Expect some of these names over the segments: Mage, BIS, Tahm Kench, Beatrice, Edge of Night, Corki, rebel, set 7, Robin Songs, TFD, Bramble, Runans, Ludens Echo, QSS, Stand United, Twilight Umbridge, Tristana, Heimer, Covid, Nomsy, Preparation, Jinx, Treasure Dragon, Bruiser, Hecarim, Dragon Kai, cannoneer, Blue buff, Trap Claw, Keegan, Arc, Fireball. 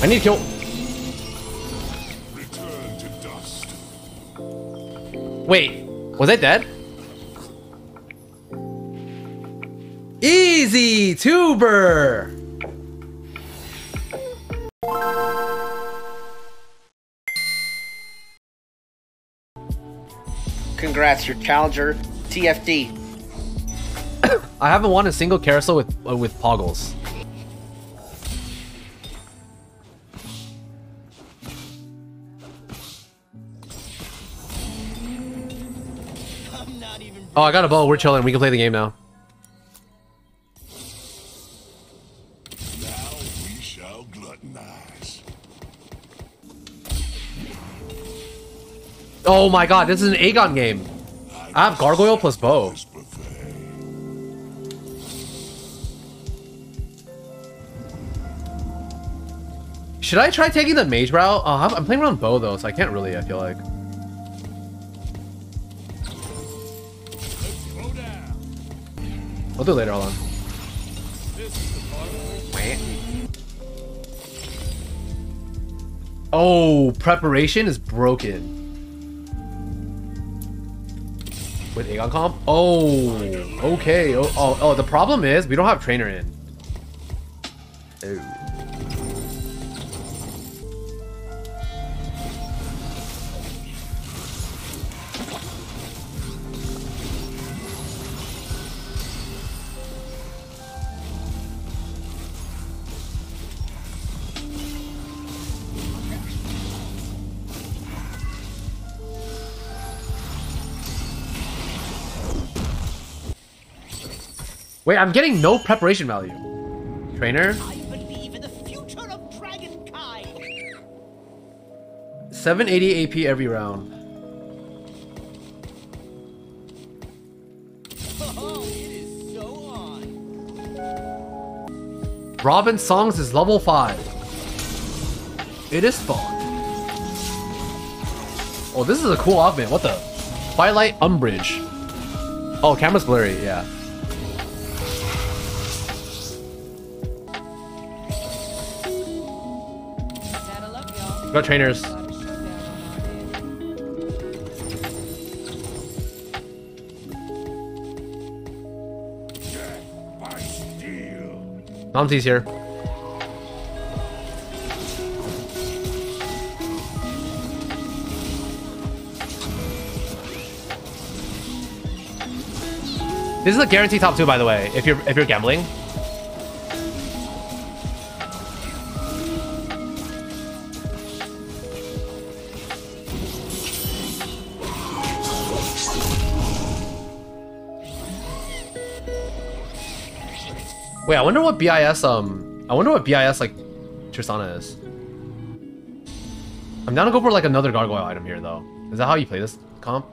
I need to kill. Return to dust. Wait, was I dead? Easy tuber. Congrats, your challenger TFD. I haven't won a single carousel with Poggles. Oh, I got a bow. We're chilling. We can play the game now. Now we shall gluttonize. Oh my god, this is an Aegon game. I have Gargoyle plus bow. Should I try taking the mage route? I'm playing around bow though, so I can't really, I feel like. I'll do it later, hold on. Wait. Oh, preparation is broken. With Aegon comp? Oh, okay. Oh, the problem is we don't have trainer in. Oh. Wait, I'm getting no preparation value. Trainer. I believe in the future of Dragon Kai. 780 AP every round. Oh, it is so on. Robin Songs is level 5. It is fun. Oh, this is a cool augment. What the? Twilight Umbridge. Oh, camera's blurry. Yeah. We got trainers. Nomsy's here. This is a guaranteed top 2, by the way, if you're gambling. Wait, I wonder what BIS like Tristana is. I'm down to go for like another gargoyle item here though. Is that how you play this comp?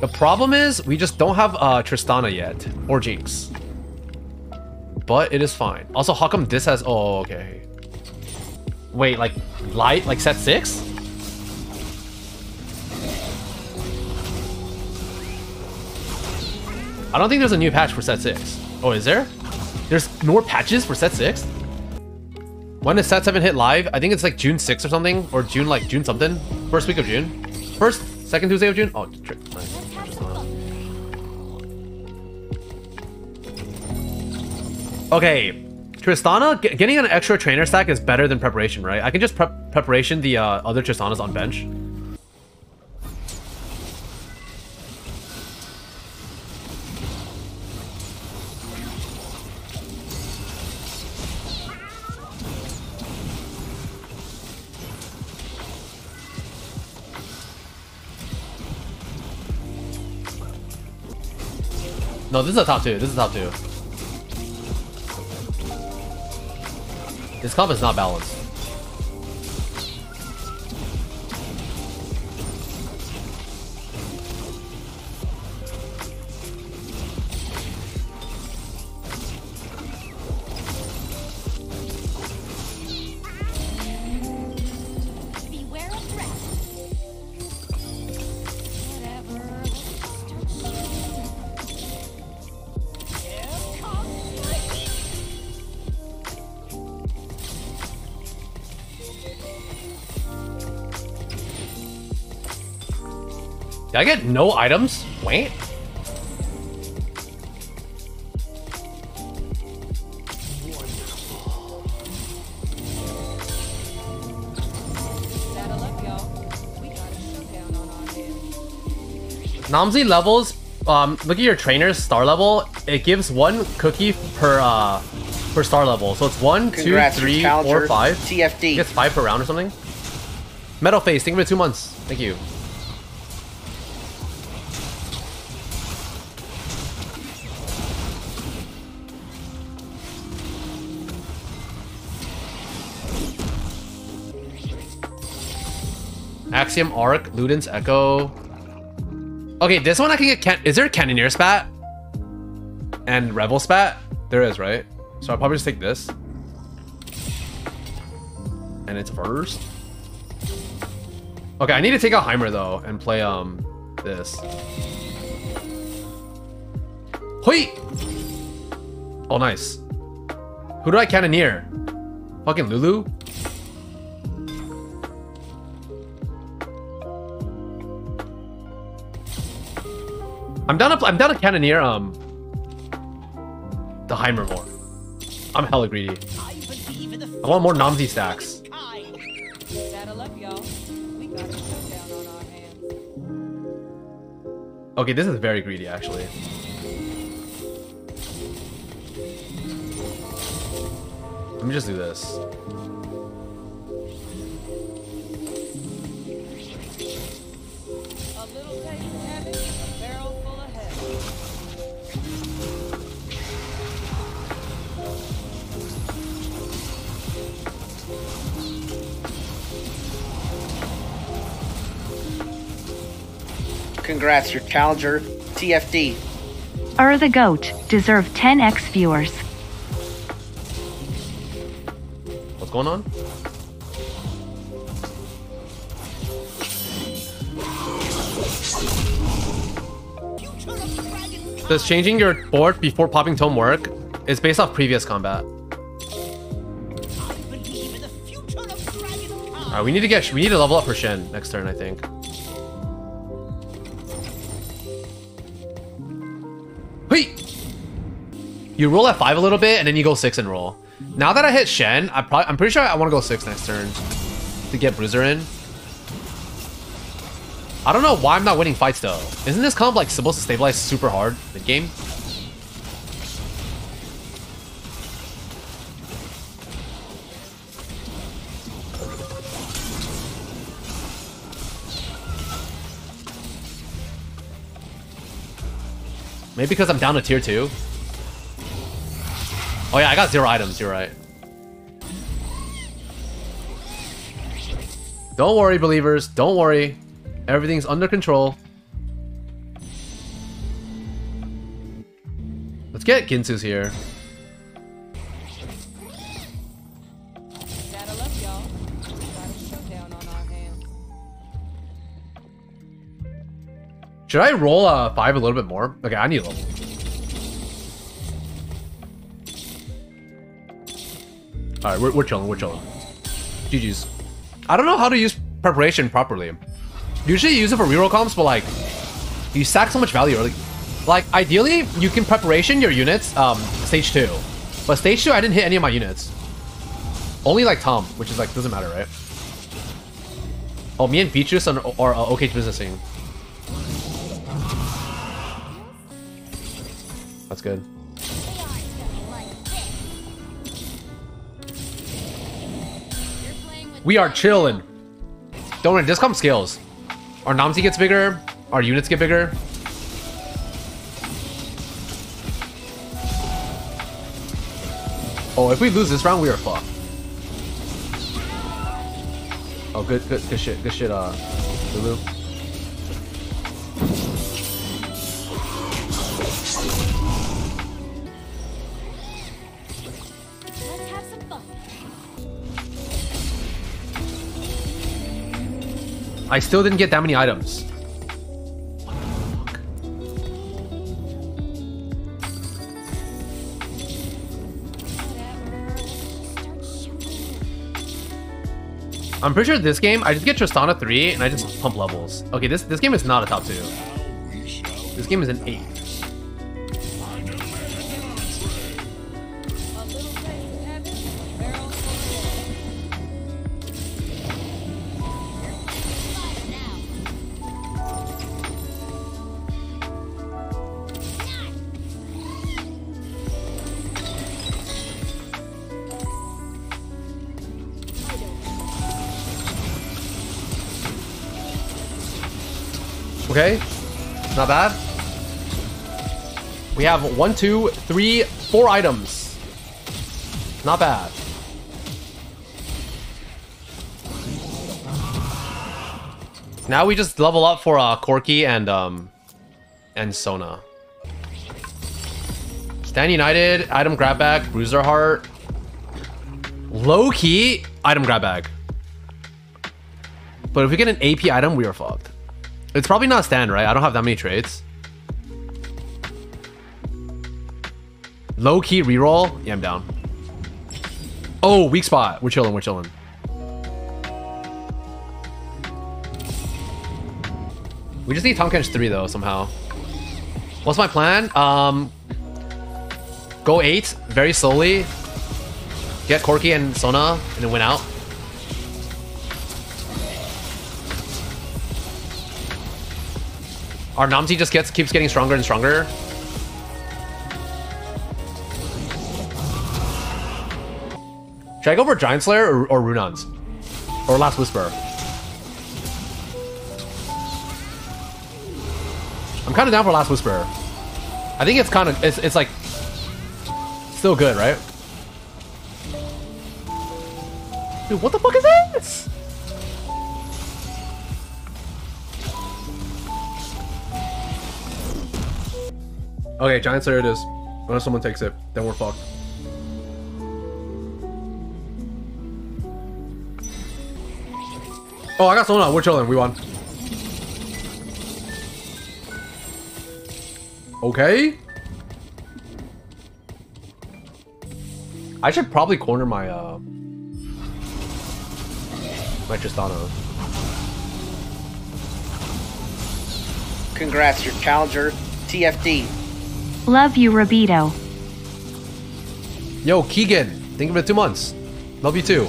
The problem is we just don't have Tristana yet or Jinx. But it is fine. Also, how come this has oh okay. Wait, like light like set 6? I don't think there's a new patch for set 6. Oh, is there? There's more patches for set 6? When does set 7 hit live? I think it's like June 6th or something, or June like June something. First week of June. First, second Tuesday of June. Oh, trick. Nice. Okay, Tristana getting an extra trainer stack is better than preparation, right? I can just preparation the other Tristanas on bench. No, this is a top 2. This is a top 2. This comp is not balanced. Did I get no items? Wait. Nomsy levels, look at your trainer's star level. It gives one cookie per star level. So it's 1, 2, 3, 4, 5. TFD. It gets 5 per round or something. Metal Face, thank you for 2 months. Thank you. Axiom Arc, Ludens Echo. Okay, this one I can get. Is there a Cannoneer spat? And Rebel spat? There is, right? So I'll probably just take this. And it's first. Okay, I need to take out Heimer though and play this. Hoi! Oh, nice. Who do I Cannoneer? Fucking Lulu? I'm down to Cannoneer the Heimer more. I'm hella greedy. I want more Nomsy stacks. Okay, this is very greedy actually. Let me just do this. Congrats, your challenger, TFD. Ur the Goat, deserve 10x viewers. What's going on? Does changing your board before popping Tome work? It's based off previous combat. Alright, we need to level up for Shen next turn, I think. You roll at 5 a little bit, and then you go 6 and roll. Now that I hit Shen, I'm pretty sure I want to go 6 next turn to get Bruiser in. I don't know why I'm not winning fights, though. Isn't this comp like supposed to stabilize super hard mid-game? Maybe because I'm down to tier 2. Oh yeah, I got 0 items, you're right. Don't worry, believers, don't worry. Everything's under control. Let's get Ginsu's here. Should I roll 5 a little bit more? Okay, I need a level. Alright, we're chilling. GG's. I don't know how to use preparation properly. Usually you use it for reroll comps, but like, you stack so much value early. Like, ideally, you can preparation your units, stage 2. But stage 2, I didn't hit any of my units. Only like Tahm, which is like, doesn't matter, right? Oh, me and Beatrice are okay businessing. That's good. We are chillin'. Don't worry, this comp scales. Our Nomsy gets bigger, our units get bigger. Oh, if we lose this round, we are fucked. Oh, good shit, Lulu. I still didn't get that many items. What the fuck? I'm pretty sure this game, I just get Tristana 3 and I just pump levels. Okay, this game is not a top 2. This game is an 8. Okay, not bad. We have 4 items. Not bad. Now we just level up for Corki and Sona. Stand United, item grab bag, Bruiser Heart. Low key, item grab bag. But if we get an AP item, we are fucked. It's probably not stand, right? I don't have that many trades. Low key reroll. Yeah, I'm down. Oh, weak spot. We're chilling. We're chilling. We just need Tahm Kench 3 though, somehow. What's my plan? Go 8 very slowly. Get Corki and Sona and then win out. Our Nomsy just keeps getting stronger and stronger. Should I go for Giant Slayer or Runans? Or Last Whisperer? I'm kind of down for Last Whisperer. I think it's kind of, it's like, still good, right? Dude, what the fuck is this? Okay, Giant Slayer it is. Unless someone takes it, then we're fucked. Oh, I got Sona. We're chilling. We won. Okay. I should probably corner my my Tristana. Congrats, your challenger TFD. Love you, Rabito. Yo, Keegan. Think of it 2 months. Love you too.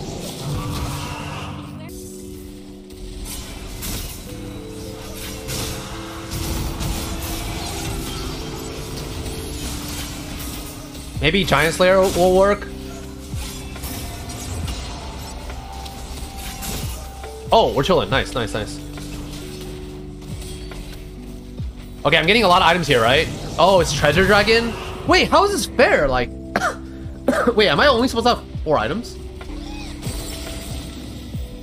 Maybe Giant Slayer will work. Oh, we're chilling. Nice, nice, nice. Okay, I'm getting a lot of items here, right? Oh, it's Treasure Dragon? Wait, how is this fair? Like, wait, am I only supposed to have 4 items?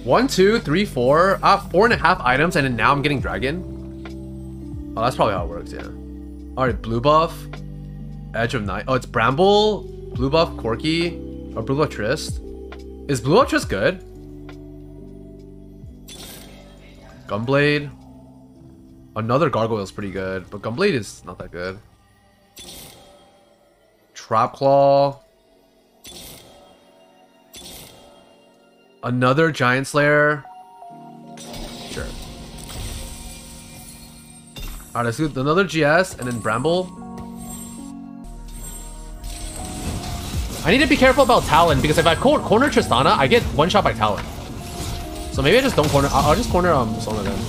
1, 2, 3, 4. I have 4.5 items, and then now I'm getting Dragon? Oh, that's probably how it works, yeah. Alright, Blue buff. Edge of Night. Oh, it's Bramble. Blue buff, Corki. Or Blue buff Trist. Is Blue buff Trist good? Gunblade. Another Gargoyle is pretty good, but Gunblade is not that good. Trap Claw. Another Giant Slayer. Sure. Alright, let's do another GS and then Bramble. I need to be careful about Talon because if I corner Tristana, I get one shot by Talon. So maybe I just don't corner. I'll just corner Sona then.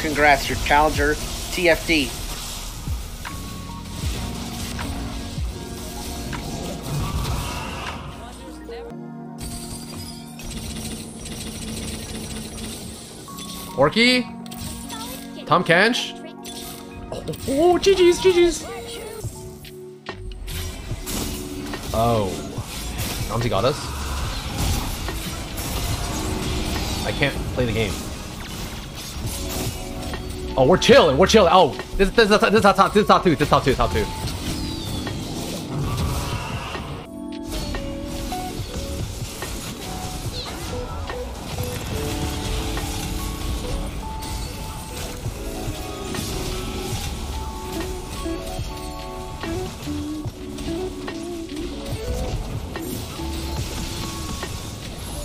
Congrats, your challenger, TFD. Corki? Tahm Kench? Oh, GG's, GG's. Oh. Nomsy got us? I can't play the game. Oh, we're chilling. We're chilling. Oh, this top two. This top two. Top two.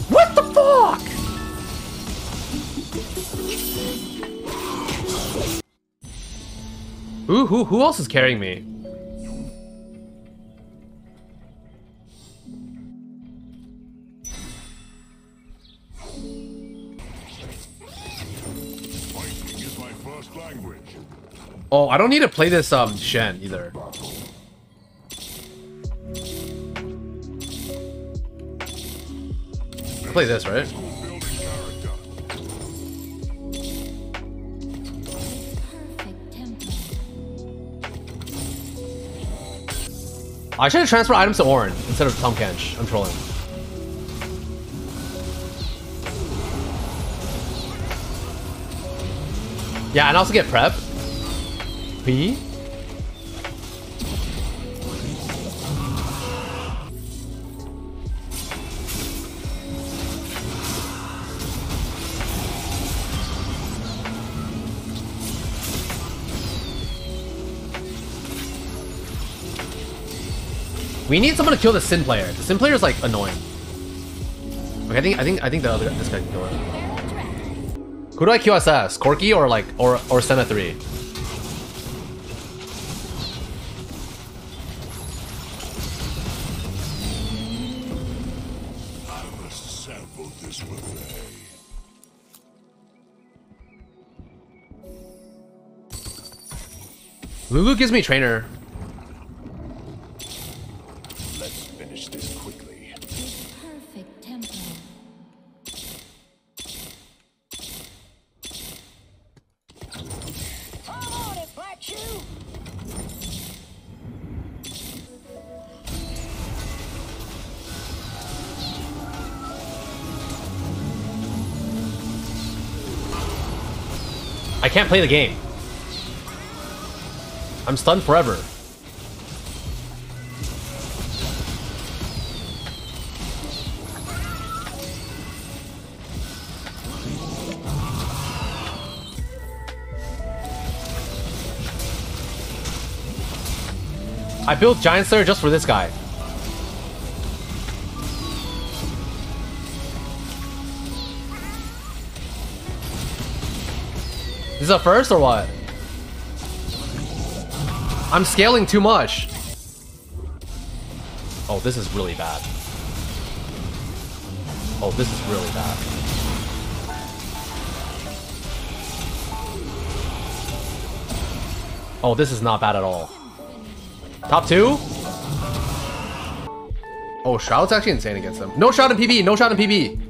What the fuck? Who else is carrying me? Oh, I don't need to play this Shen either. I play this, right? I should have transferred items to Orin instead of Tahm Kench. I'm trolling. Yeah, and also get prep. P. We need someone to kill the Sin player. The Sin player is like annoying. Okay, I think the other this guy can kill it. Who do I QSS? Corki or like or Senna 3? Lulu gives me Trainer. I can't play the game. I'm stunned forever. I built Giant Slayer just for this guy. Is this a first or what? I'm scaling too much. Oh, this is really bad. Oh, this is really bad. Oh, this is not bad at all. Top two? Oh, Shroud's actually insane against him. No shot in PB, no shot in PB.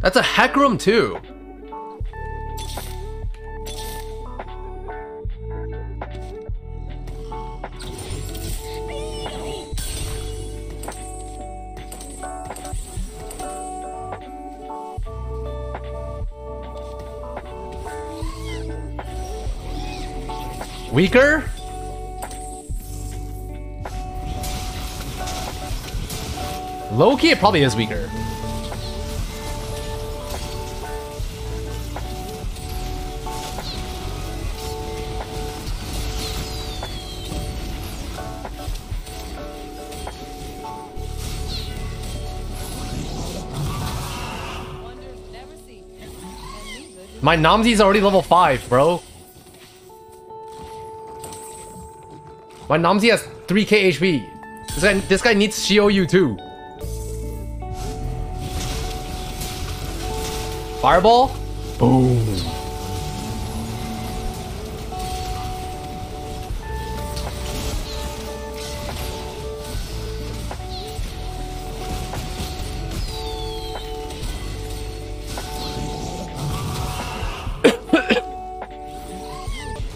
That's a Hecarim too. Weaker? Low-key, it probably is weaker. My Nomsy's already level 5, bro. My Nomsy has 3k HP. This guy needs Shioyu too. Fireball? Boom.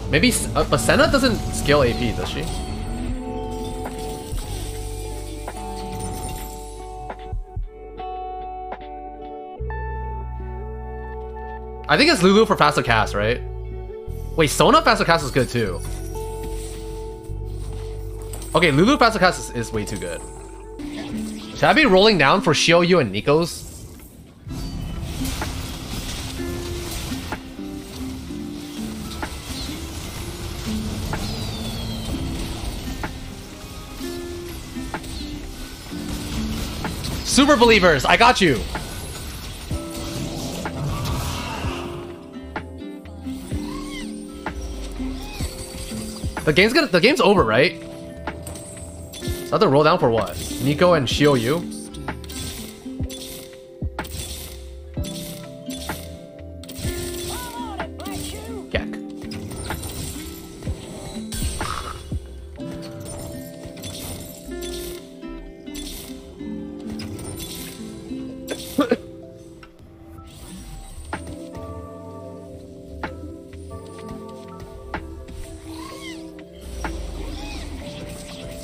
Maybe, but Senna doesn't scale AP, does she? I think it's Lulu for faster cast, right? Wait, Sona faster cast is good too. Okay, Lulu faster cast is way too good. Should I be rolling down for Shioyu and Nikos? Super believers, I got you. The game's over, right? So I have to roll down for what? Nico and Shioyu?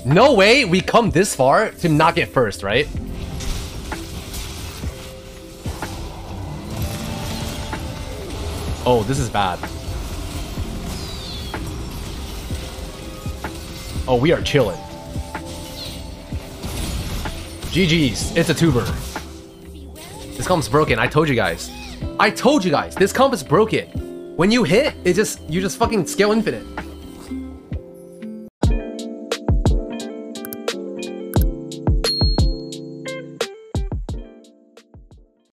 No way we come this far to not get first, right? Oh, this is bad. Oh, we are chilling. GG's, it's a tuber. This comp's broken, I told you guys. I told you guys, this comp is broken. When you hit, you just fucking scale infinite.